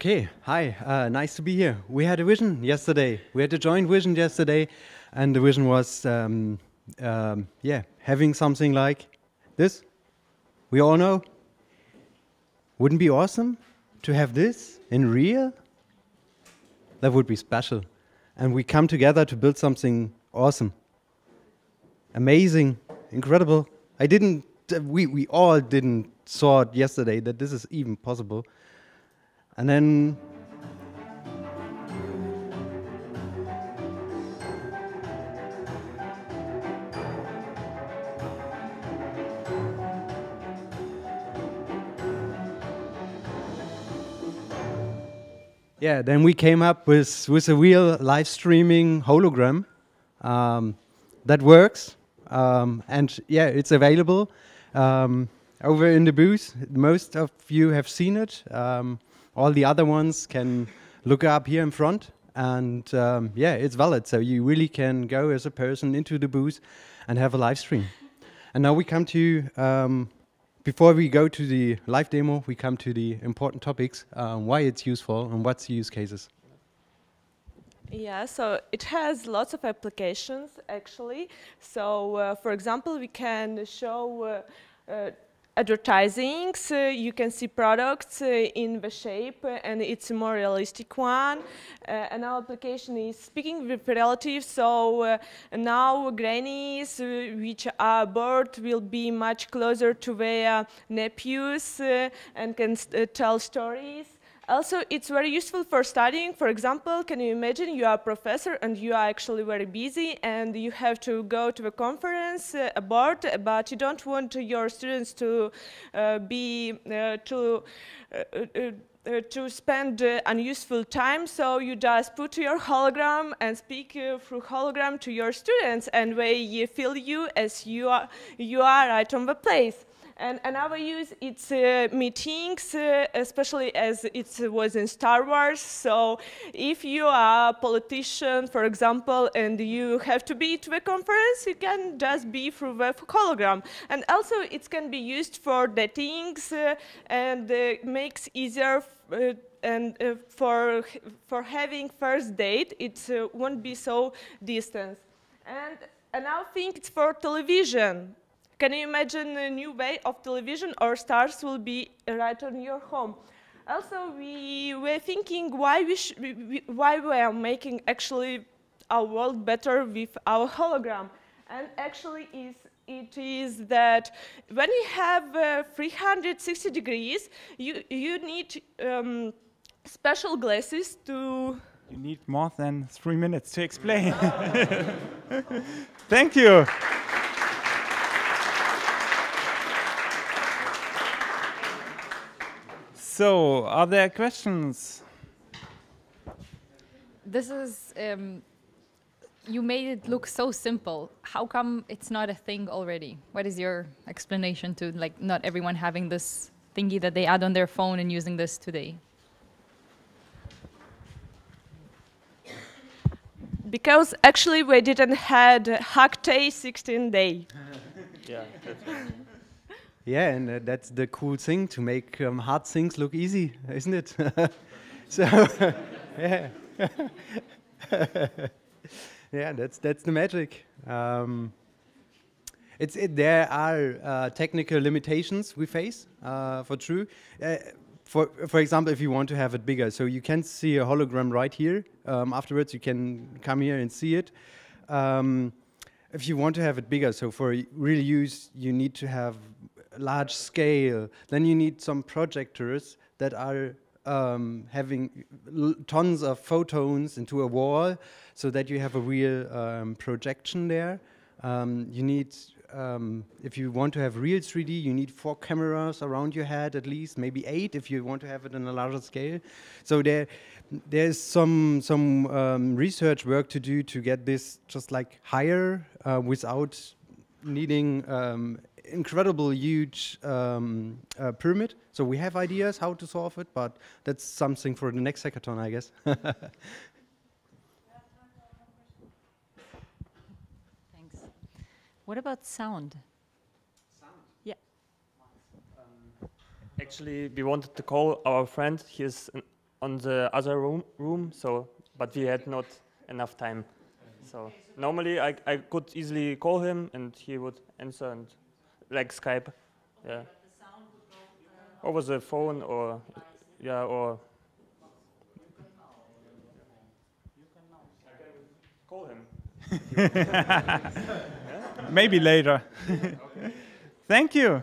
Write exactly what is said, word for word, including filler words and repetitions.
Okay, hi, uh, nice to be here. We had a vision yesterday. We had a joint vision yesterday, and the vision was, um, um, yeah, having something like this. We all know. Wouldn't it be awesome to have this in real? That would be special. And we come together to build something awesome, amazing, incredible. I didn't, we, we all didn't saw it yesterday that this is even possible. And then, yeah, then we came up with, with a real live streaming hologram um, that works. Um, and yeah, it's available um, over in the booth. Most of you have seen it. Um, All the other ones can look up here in front, and um, yeah, it's valid. So you really can go as a person into the booth and have a live stream. And now we come to, um, before we go to the live demo, we come to the important topics, um, why it's useful and what's the use cases. Yeah, so it has lots of applications, actually. So uh, for example, we can show uh, uh, advertising, so you can see products uh, in the shape, uh, and it's a more realistic one. Uh, and our application is speaking with relatives, so uh, now grannies, uh, which are bored, will be much closer to their nephews uh, and can uh, tell stories. Also, it's very useful for studying. For example, can you imagine you are a professor and you are actually very busy and you have to go to a conference uh, abroad, but you don't want your students to uh, be uh, to uh, uh, Uh, to spend uh, unuseful time, so you just put your hologram and speak uh, through hologram to your students, and they feel you as you are, you are right on the place. And another use, it's uh, meetings, uh, especially as it was in Star Wars. So if you are a politician, for example, and you have to be to a conference, you can just be through the hologram. And also it can be used for datings uh, and uh, makes easier Uh, and uh, for for having first date, it uh, won't be so distant. And another thing, it's for television. Can you imagine a new way of television? Or stars will be right on your home. Also, we were thinking why we, sh we why we are making actually our world better with our hologram. And actually, is. It is that when you have uh, three hundred sixty degrees, you you need um, special glasses to. You need more than three minutes to explain. Thank you. So, are there questions? This is. Um You made it look so simple. How come it's not a thing already? What is your explanation to like not everyone having this thingy that they add on their phone and using this today? Because actually we didn't had Hackday sixteen day. Yeah. That's right. Yeah, and uh, that's the cool thing to make um, hard things look easy, isn't it? So, yeah. Yeah, that's that's the magic. Um, it's it, there are uh, technical limitations we face uh, for true. Uh, for for example, if you want to have it bigger, so you can see a hologram right here. Um, afterwards, you can come here and see it. Um, if you want to have it bigger, so for real use, you need to have large scale. Then you need some projectors that are. Um, having l tons of photons into a wall so that you have a real um, projection there. Um, you need, um, if you want to have real three D, you need four cameras around your head at least, maybe eight if you want to have it on a larger scale. So there, there's some, some um, research work to do to get this just like higher uh, without needing um, incredible huge um, uh, pyramid. So we have ideas how to solve it, but that's something for the next hackathon, I guess. Thanks. What about sound? Sound? Yeah. Um, actually, we wanted to call our friend. He's an on the other room, room so, but we had not enough time. So normally I, I could easily call him and he would answer, and like Skype. Yeah. Over the phone or, yeah, or. You can now call him. Yeah? Maybe later. Thank you.